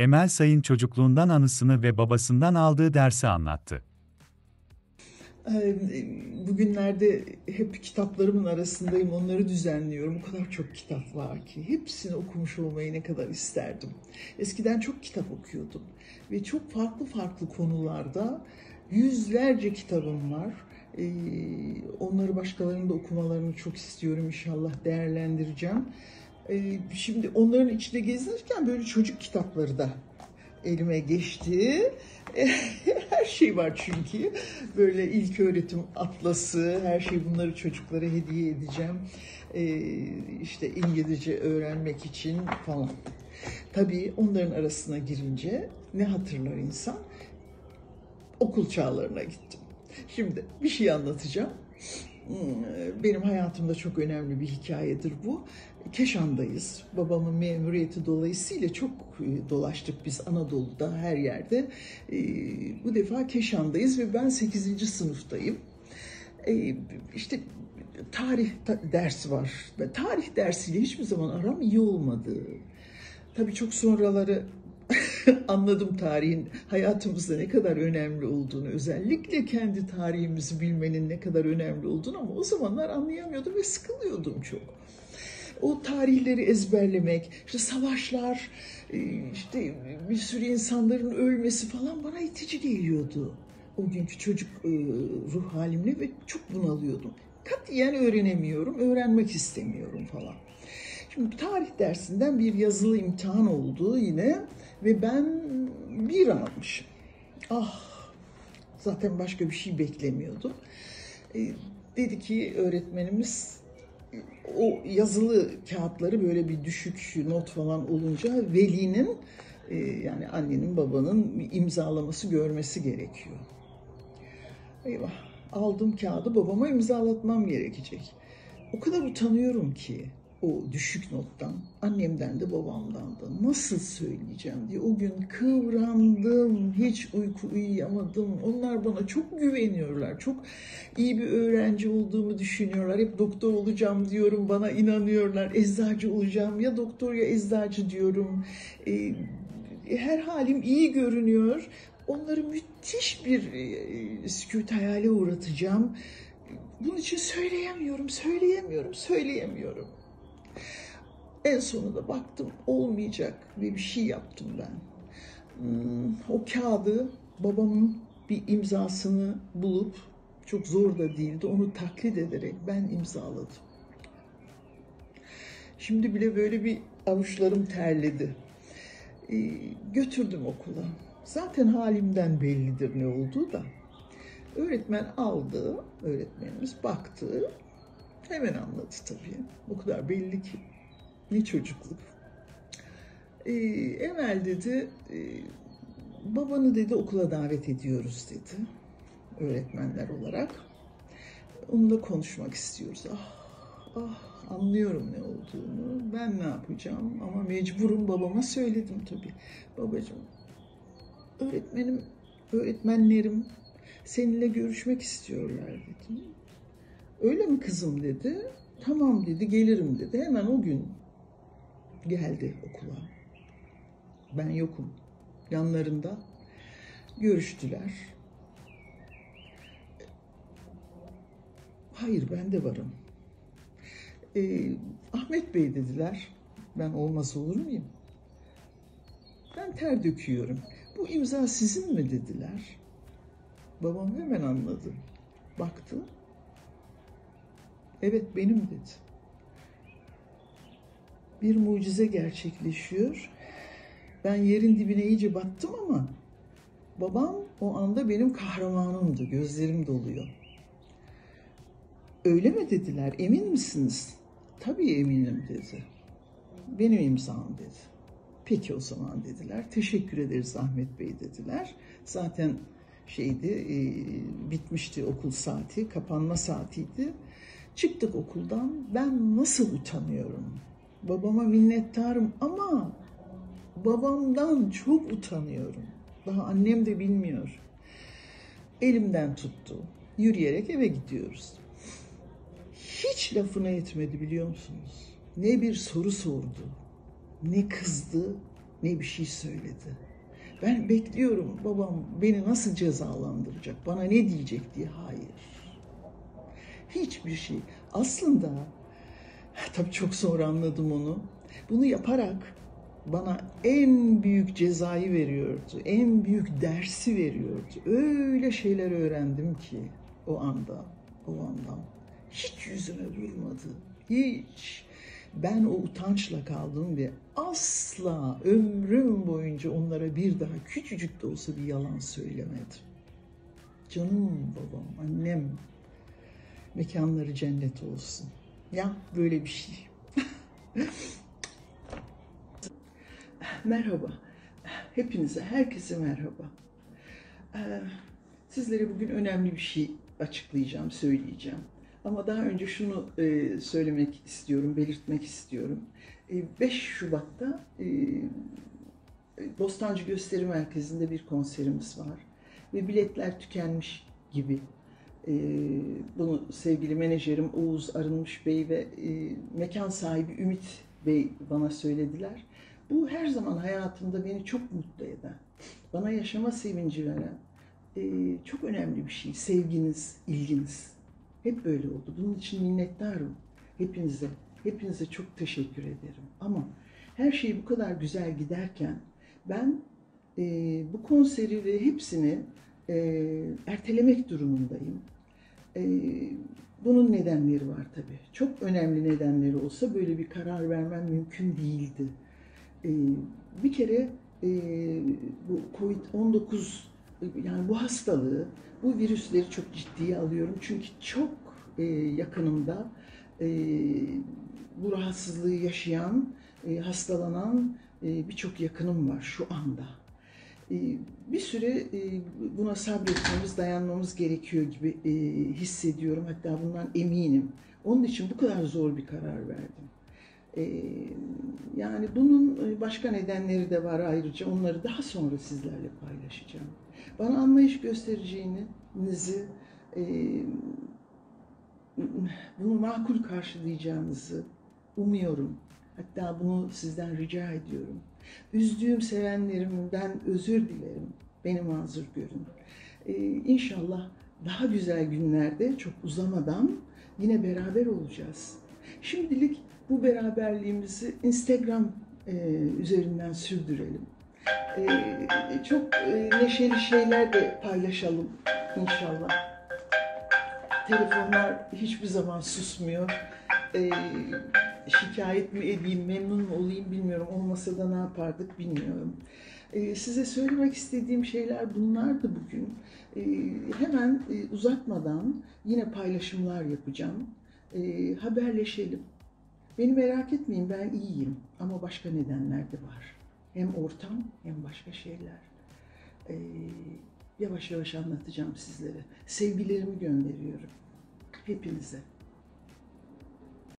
Emel Sayın çocukluğundan anısını ve babasından aldığı dersi anlattı. Bugünlerde hep kitaplarımın arasındayım, onları düzenliyorum. O kadar çok kitap var ki hepsini okumuş olmayı ne kadar isterdim. Eskiden çok kitap okuyordum ve çok farklı konularda yüzlerce kitabım var. Onları başkalarının da okumalarını çok istiyorum, inşallah değerlendireceğim. Şimdi onların içinde gezinirken böyle çocuk kitapları da elime geçti. Her şey var çünkü. Böyle ilköğretim atlası, her şey, bunları çocuklara hediye edeceğim. İşte İngilizce öğrenmek için falan. Tabii onların arasına girince ne hatırlar insan? Okul çağlarına gittim. Şimdi bir şey anlatacağım. Benim hayatımda çok önemli bir hikayedir bu. Keşan'dayız. Babamın memuriyeti dolayısıyla çok dolaştık biz Anadolu'da, her yerde. Bu defa Keşan'dayız ve ben 8. sınıftayım. İşte tarih dersi var. Tarih dersiyle hiçbir zaman aram iyi olmadı. Tabii çok sonraları anladım tarihin hayatımızda ne kadar önemli olduğunu, özellikle kendi tarihimizi bilmenin ne kadar önemli olduğunu, ama o zamanlar anlayamıyordum ve sıkılıyordum çok. O tarihleri ezberlemek, işte savaşlar, işte bir sürü insanların ölmesi falan bana itici geliyordu. O günkü çocuk ruh halimle ve çok bunalıyordum. Katiyen öğrenemiyorum, öğrenmek istemiyorum falan. Şimdi tarih dersinden bir yazılı imtihan oldu yine ve ben 1 almışım. Zaten başka bir şey beklemiyordum. Dedi ki öğretmenimiz, o yazılı kağıtları böyle bir düşük not falan olunca velinin, yani annenin babanın imzalaması, görmesi gerekiyor. Eyvah, aldım kağıdı, babama imzalatmam gerekecek. O kadar utanıyorum ki o düşük nottan, annemden de babamdan da, nasıl söyleyeceğim diye. O gün kıvrandım, hiç uyuyamadım. Onlar bana çok güveniyorlar, çok iyi bir öğrenci olduğumu düşünüyorlar. Hep doktor olacağım diyorum, bana inanıyorlar. Eczacı olacağım, ya doktor ya eczacı diyorum. Her halim iyi görünüyor. Onları müthiş bir sükût hayale uğratacağım. Bunun için söyleyemiyorum. En sonunda baktım olmayacak ve bir şey yaptım ben. O kağıdı, babamın bir imzasını bulup, çok zor da değildi, onu taklit ederek ben imzaladım. Şimdi bile böyle bir avuçlarım terledi. Götürdüm okula. Zaten halimden bellidir ne olduğu da. Öğretmen aldı, öğretmenimiz baktı. Hemen anladı tabii. O kadar belli ki. Ne çocukluk. Emel dedi, babanı dedi okula davet ediyoruz dedi. Öğretmenler olarak. Onunla konuşmak istiyoruz. Anlıyorum ne olduğunu. Ben ne yapacağım? Ama mecburum, babama söyledim tabii. Babacığım, öğretmenlerim seninle görüşmek istiyorlar dedi. Öyle mi kızım dedi. Tamam dedi, gelirim dedi. Hemen o gün geldi okula. Ben yokum. Yanlarında görüştüler. Hayır, ben de varım. Ahmet Bey dediler. Ben olmaz olur muyum? Ben ter döküyorum. Bu imza sizin mi dediler. Babam hemen anladı. Baktı. Evet, benim dedi. Bir mucize gerçekleşiyor. Ben yerin dibine iyice battım ama babam o anda benim kahramanımdı. Gözlerim doluyor. Öyle mi dediler? Emin misiniz? Tabii eminim dedi. Benim imzam dedi. Peki o zaman dediler. Teşekkür ederiz Ahmet Bey dediler. Zaten bitmişti okul saati, kapanma saatiydi. Çıktık okuldan, ben nasıl utanıyorum. Babama minnettarım ama babamdan çok utanıyorum. Daha annem de bilmiyor. Elimden tuttu. Yürüyerek eve gidiyoruz. Hiç lafına etmedi, biliyor musunuz? Ne bir soru sordu, ne kızdı, ne bir şey söyledi. Ben bekliyorum, babam beni nasıl cezalandıracak, bana ne diyecek diye. Hayır. Hiçbir şey. Aslında, tabii çok sonra anladım onu. Bunu yaparak bana en büyük cezayı veriyordu, en büyük dersi veriyordu. Öyle şeyler öğrendim ki o andan. Hiç yüzüme vurmadı, hiç. Ben o utançla kaldım ve asla ömrüm boyunca onlara bir daha küçücük de olsa bir yalan söylemedim. Canım babam, annem, mekanları cennet olsun. Ya böyle bir şey. Merhaba. Hepinize, herkese merhaba. Sizlere bugün önemli bir şey açıklayacağım, söyleyeceğim. Ama daha önce şunu söylemek istiyorum, belirtmek istiyorum. 5 Şubat'ta Bostancı Gösteri Merkezi'nde bir konserimiz var. Ve biletler tükenmiş gibi. Bunu sevgili menajerim Oğuz Arınmış Bey ve mekan sahibi Ümit Bey bana söylediler. Bu her zaman hayatımda beni çok mutlu eden, bana yaşama sevinci veren çok önemli bir şey. Sevginiz, ilginiz. Hep böyle oldu. Bunun için minnettarım hepinize. Hepinize çok teşekkür ederim. Ama her şey bu kadar güzel giderken ben bu konseri ve hepsini ertelemek durumundayım. Bunun nedenleri var tabii. Çok önemli nedenleri olsa böyle bir karar vermem mümkün değildi. Bir kere bu Covid-19, yani bu hastalığı, bu virüsleri çok ciddiye alıyorum. Çünkü çok yakınımda bu rahatsızlığı yaşayan, hastalanan birçok yakınım var şu anda. Bir süre buna sabretmemiz, dayanmamız gerekiyor gibi hissediyorum. Hatta bundan eminim. Onun için bu kadar zor bir karar verdim. Yani bunun başka nedenleri de var ayrıca. Onları daha sonra sizlerle paylaşacağım. Bana anlayış göstereceğinizi, bunu makul karşılayacağınızı umuyorum. Hatta bunu sizden rica ediyorum. Üzdüğüm sevenlerimden özür dilerim. Beni mazur görün. İnşallah daha güzel günlerde, çok uzamadan yine beraber olacağız. Şimdilik bu beraberliğimizi Instagram üzerinden sürdürelim. Çok neşeli şeyler de paylaşalım inşallah. Telefonlar hiçbir zaman susmuyor. Şikayet mi edeyim, memnun mu olayım bilmiyorum. Olmasa da ne yapardık bilmiyorum. Size söylemek istediğim şeyler bunlardı bugün. Hemen uzatmadan yine paylaşımlar yapacağım. Haberleşelim. Beni merak etmeyin, ben iyiyim. Ama başka nedenler de var. Hem ortam hem başka şeyler. Yavaş yavaş anlatacağım sizlere. Sevgilerimi gönderiyorum hepinize.